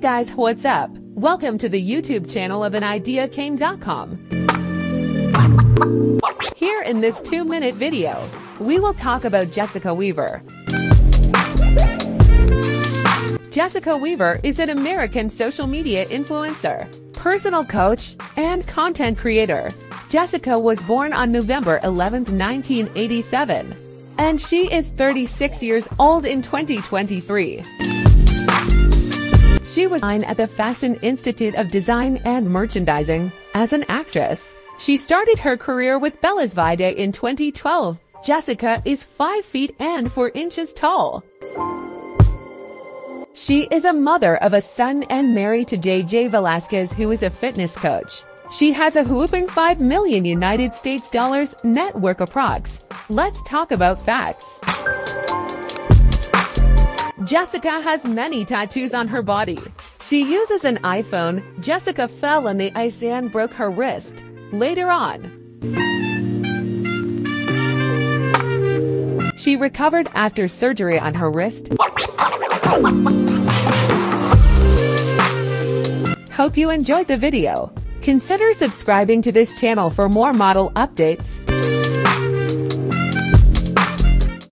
guys, what's up? Welcome to the YouTube channel of anideacame.com. Here in this 2-minute video, we will talk about Jessica Weaver. Jessica Weaver is an American social media influencer, personal coach, and content creator. Jessica was born on November 11, 1987, and she is 36 years old in 2023. She was signed at the Fashion Institute of Design and Merchandising as an actress. She started her career with Bella's Vida in 2012. Jessica is 5 feet and 4 inches tall. She is a mother of a son and married to JJ Velasquez, who is a fitness coach. She has a whopping $5 million network approx. Let's talk about facts. Jessica has many tattoos on her body. She uses an iPhone. Jessica fell on the ice and broke her wrist. Later on, she recovered after surgery on her wrist. Hope you enjoyed the video. Consider subscribing to this channel for more model updates.